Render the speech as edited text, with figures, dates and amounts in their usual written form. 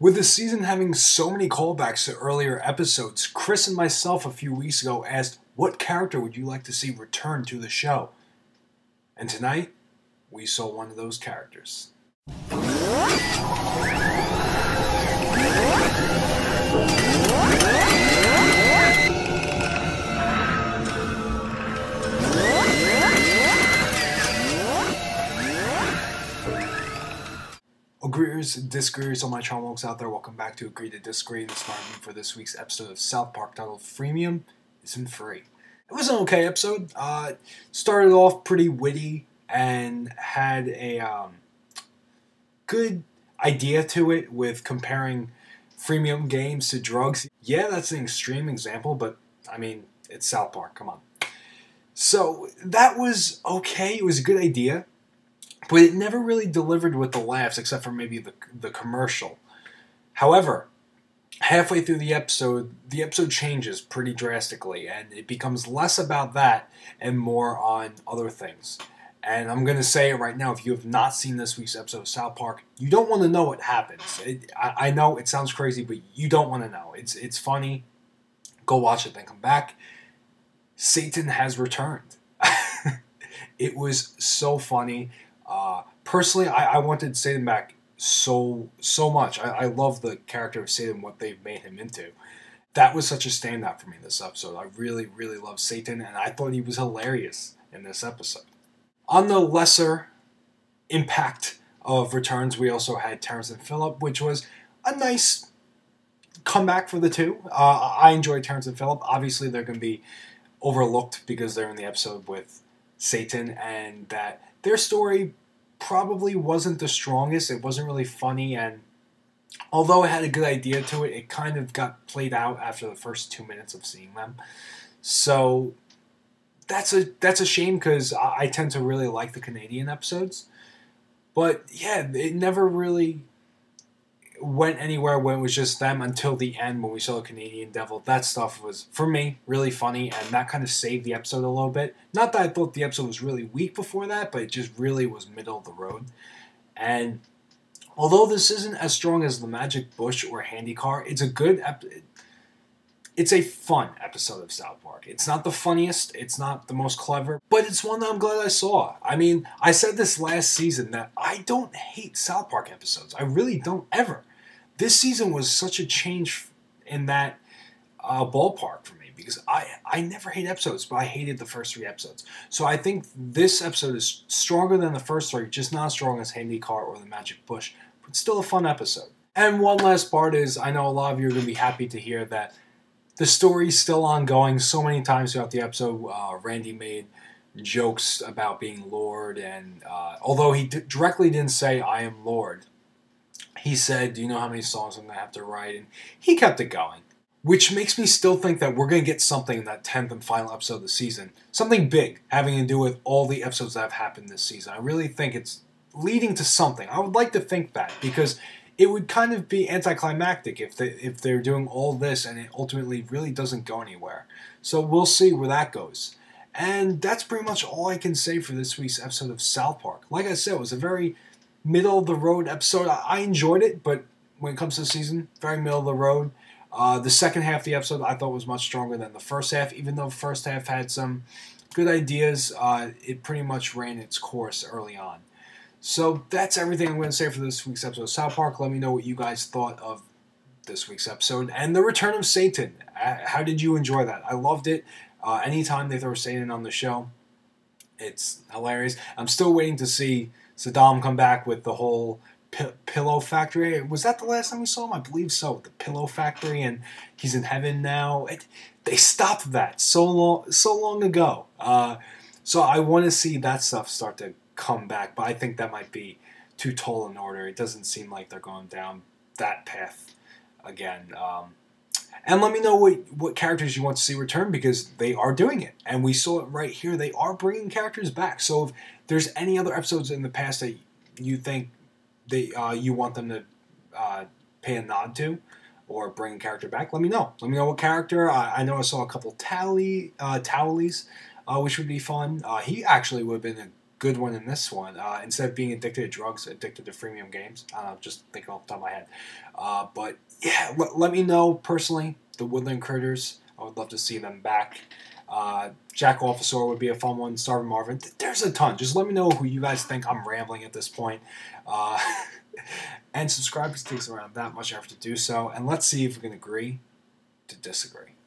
With the season having so many callbacks to earlier episodes, Chris and myself a few weeks ago asked, what character would you like to see return to the show? And tonight, we saw one of those characters. Agreeers, disagreeers, all my chumblokes out there, welcome back to Agree to Disagree and Smart Me for this week's episode of South Park titled Freemium Isn't Free. It was an okay episode. Started off pretty witty and had a good idea to it with comparing freemium games to drugs. Yeah, that's an extreme example, but I mean, it's South Park, come on. So that was okay. It was a good idea. But it never really delivered with the laughs, except for maybe the commercial. However, halfway through the episode changes pretty drastically, and it becomes less about that and more on other things. And I'm going to say it right now, if you have not seen this week's episode of South Park, you don't want to know what happens. I know it sounds crazy, but you don't want to know. It's funny. Go watch it, then come back. Satan has returned. It was so funny. Personally, I wanted Saddam back so much. I love the character of Saddam, what they've made him into. That was such a standout for me this episode. I really, really love Satan, and I thought he was hilarious in this episode. On the lesser impact of returns, we also had Terrence and Phillip, which was a nice comeback for the two. I enjoyed Terrence and Phillip. Obviously, they're going to be overlooked because they're in the episode with Satan, and that their story probably wasn't the strongest. It wasn't really funny, and although it had a good idea to it, it kind of got played out after the first 2 minutes of seeing them. So that's a shame, because I tend to really like the Canadian episodes. But yeah, it never really went anywhere when it was just them until the end when we saw the Canadian Devil. That stuff was, for me, really funny, and that kind of saved the episode a little bit. Not that I thought the episode was really weak before that, but it just really was middle of the road. And although this isn't as strong as the Magic Bush or Handicar, it's a good episode. It's a fun episode of South Park. It's not the funniest, it's not the most clever, but it's one that I'm glad I saw. I mean, I said this last season that I don't hate South Park episodes. I really don't ever. This season was such a change in that ballpark for me, because I never hate episodes, but I hated the first three episodes. So I think this episode is stronger than the first three, just not as strong as Handicar or the Magic Bush, but still a fun episode. And one last part is, I know a lot of you are going to be happy to hear that the story's still ongoing. So many times throughout the episode, Randy made jokes about being Lorde, and although he directly didn't say, "I am Lorde," he said, "Do you know how many songs I'm going to have to write?" And he kept it going, which makes me still think that we're going to get something in that 10th and final episode of the season. Something big having to do with all the episodes that have happened this season. I really think it's leading to something. I would like to think that, because it would kind of be anticlimactic if they're doing all this and it ultimately really doesn't go anywhere. So we'll see where that goes. And that's pretty much all I can say for this week's episode of South Park. Like I said, it was a very middle-of-the-road episode. I enjoyed it, but when it comes to the season, very middle-of-the-road. The second half of the episode I thought was much stronger than the first half, even though the first half had some good ideas. It pretty much ran its course early on. So that's everything I'm going to say for this week's episode of South Park. Let me know what you guys thought of this week's episode and the return of Satan. How did you enjoy that? I loved it. Anytime they throw Satan on the show, it's hilarious. I'm still waiting to see Saddam come back with the whole pillow factory. Was that the last time we saw him? I believe so. The pillow factory, and he's in heaven now. They stopped that so long ago. So I want to see that stuff start to come back, but I think that might be too tall an order. It doesn't seem like they're going down that path again. And let me know what characters you want to see return, because they are doing it, and we saw it right here. They are bringing characters back. So if there's any other episodes in the past that you think they you want them to pay a nod to or bring a character back, let me know. Let me know what character. I know I saw a couple Towelies, which would be fun. He actually would have been a good one in this one. Instead of being addicted to drugs, addicted to freemium games. Just thinking off the top of my head. But yeah, let me know personally, the Woodland Critters. I would love to see them back. Jack Officer would be a fun one. Starving Marvin. There's a ton. Just let me know who you guys think. I'm rambling at this point. And subscribe, because it takes around that much effort to do so. And let's see if we can agree to disagree.